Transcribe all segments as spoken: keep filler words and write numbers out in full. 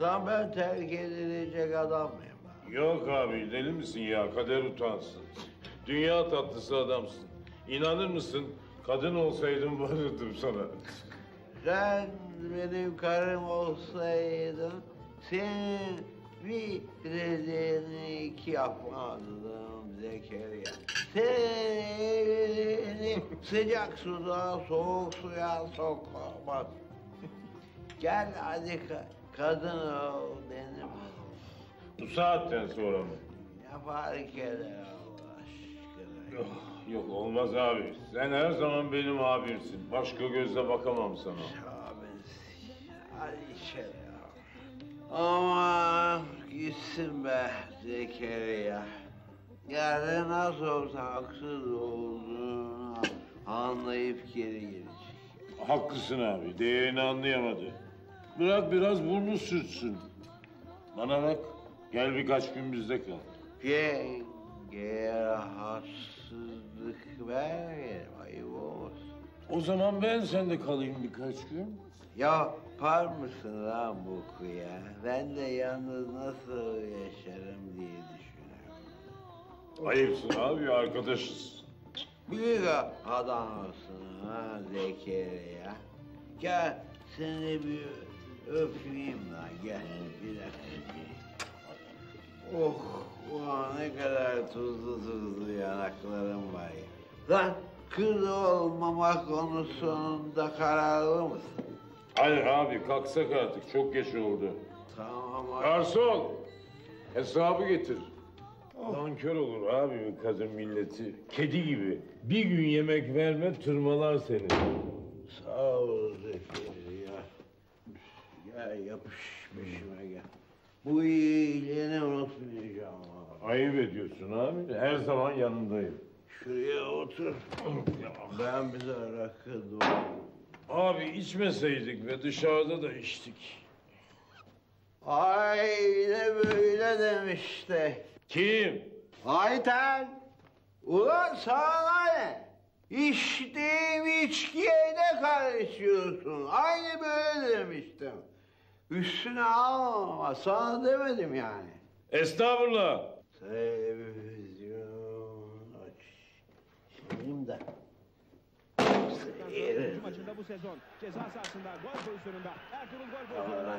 Lan ben terk edilecek adam mıyım ben? Yok abi, deli misin ya? Kader utansın. Dünya tatlısı adamsın. İnanır mısın? Kadın olsaydım varırdım sana. Sen benim karım olsaydın, senin bir dediğini iki yapmazdım Zekeriya. Senin elini sıcak sudan soğuk suya sokmaz. Gel hadi kadın ol benim. Bu saatten sonra mı? Ne fark eder Allah aşkına? Yok, yok olmaz abi. Sen her zaman benim abimsin. Başka gözle bakamam sana. Abimsin. Hadi içeri abi. Aman gitsin be Zekeriya. Yarın nasıl olsa haksız olduğunu anlayıp geri gelecek. Haklısın abi. Değerini anlayamadı. Bırak biraz burnu sürtsün. Bana bak, gel birkaç gün bizde kal. Yenge rahatsızlık vermeyelim, ayıp olmasın. O zaman ben sende kalayım birkaç gün. Yapar mısın lan bu kıya? Ben de yalnız nasıl yaşarım diye düşünüyorum. Ayıpsın abi, arkadaşız. Büyük adamsın ha Zekeriya. Gel seni bir öpeyim lan, gel bir dakika. Oh, oh ne kadar tuzlu tuzlu yanaklarım var ya. Lan kız olmama konusunda kararlı mısın? Hayır abi, kalksak artık, çok geç oldu. Tamam abi. Garson, hesabı getir. Nankör olur abi kadın milleti, kedi gibi. Bir gün yemek verme, tırmalar seni. Sağ ol Zekeriya. Ya yapışmışım ya. Bu iyiliğini unutmayacağım abi. Ayıp ediyorsun abi. Her zaman yanındayım. Şuraya otur. Ben bize rakı doldurayım. Abi içmeseydik ve dışarıda da içtik. Ay ne böyle demişti. Kim? Ayten. Ulan sana ne? İçtiğim içkiye ne karışıyorsun? Aynı böyle demiştim. Üstüne alma, sana demedim yani. Estağfurullah. Televizyon aç. Benim de. Seyir. Maçında bu sezon ceza sahasında gol pozisyonunda Ertuğrul gol pozisyonunda.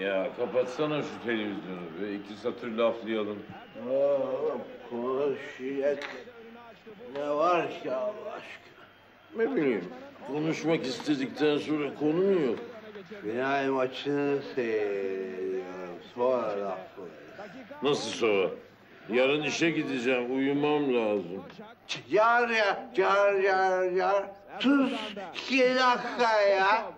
Ya kapatsana şu televizyonu ve iki satır laflayalım. Oğlum konuşacak ne var ki Allah aşkına? Ne bileyim, konuşmak istedikten sonra konu mu yok? Final maçını seyrediyorum. Sonra laflarız. Nasıl sonra? Yarın işe gideceğim. Uyumam lazım. Car ya, car car car. Sus iki dakika ya.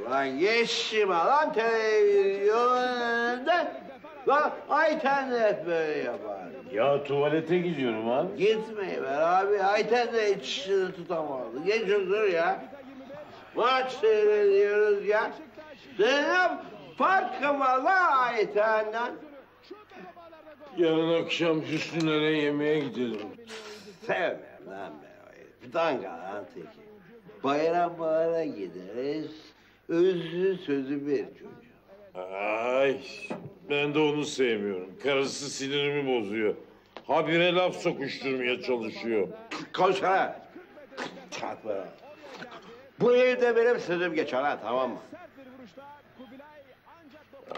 Ulan geçtim lan televizyonun önünde. Lan Ayten de hep böyle yapar. Ya tuvalete gidiyorum abi. Gitmeyiver abi. Ayten de içini tutamadı. Geç otur ya. Maç seyrediyoruz ya. Zeynep fark mı lan Ayten'den? Yarın akşam Hüsnü'lere yemeğe gidelim. Sevmem lan ben o yeri. Bir dangalan teki. Bayramlara gideriz. Özlü sözü bir çocuğa. Ay. Ben de onu sevmiyorum. Karısı sinirimi bozuyor. Habire laf sokuşturmaya çalışıyor. Koş ha! Çatma. Bu evde benim sözüm geçer ha, tamam mı?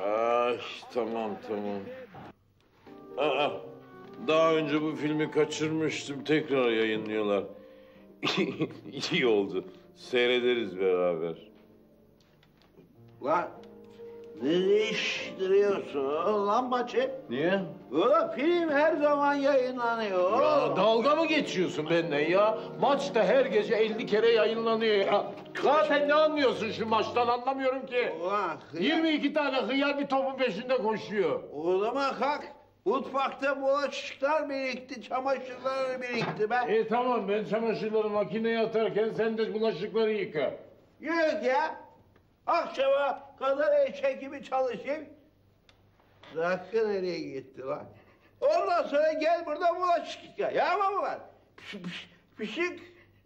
Ay tamam tamam. Aa, daha önce bu filmi kaçırmıştım. Tekrar yayınlıyorlar. İyi oldu. Seyrederiz beraber. Ulan! Ne iştiriyorsun lan bacı? Niye? Ulan film her zaman yayınlanıyor. Ya dalga mı geçiyorsun benimle ya? Maç da her gece elli kere yayınlanıyor ya. Zaten ne anlıyorsun şu maçtan, anlamıyorum ki. Ulan hıyar. yirmi iki tane hıyar bir topun peşinde koşuyor. O zaman kalk. Mutfakta bulaşıklar birikti, çamaşırlar birikti be. E tamam, ben çamaşırları makineye atarken sen de bulaşıkları yıka. Yok ya. Akşama kadar eşek gibi çalışayım. Rakı nereye gitti lan? Ondan sonra gel burada bulaşık yıka. Yağma mı var? Pişt, pişt, Pişik,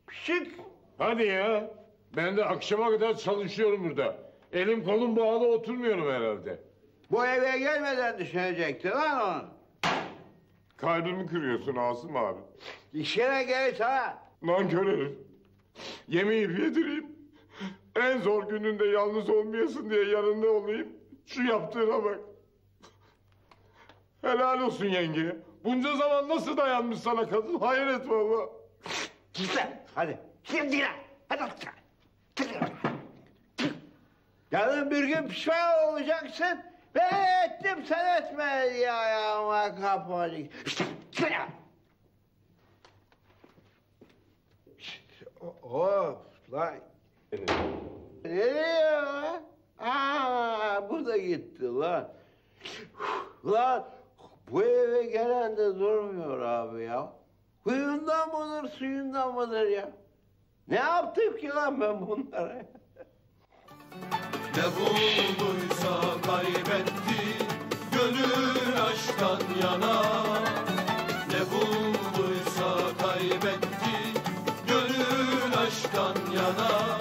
pişik. Hadi ya. Ben de akşama kadar çalışıyorum burada. Elim kolum bağlı oturmuyorum herhalde. Bu eve gelmeden düşünecekti lan onu. Kalbimi kırıyorsun Asım abi. İşine geç ha. Nankör herif. Yemeyip yedireyim. En zor gününde yalnız olmayasın diye yanında olayım. Şu yaptığına bak. Helal olsun yenge. Bunca zaman nasıl dayanmış sana kadın? Hayret valla. Git lan hadi. Şimdi lan. Hadi artık. Yarın bir gün pişman olacaksın. Ben ettim sen etme diye ayağıma kapı. Git lan. Hop lan. Evet. Nereye lan? Aaa bu da gitti lan. Lan bu eve gelen de durmuyor abi ya. Kuyundan mıdır suyundan mıdır ya? Ne yaptım ki lan ben bunlara? Ne bulduysa kaybetti gönül aşktan yana. Ne bulduysa kaybetti gönül aşktan yana.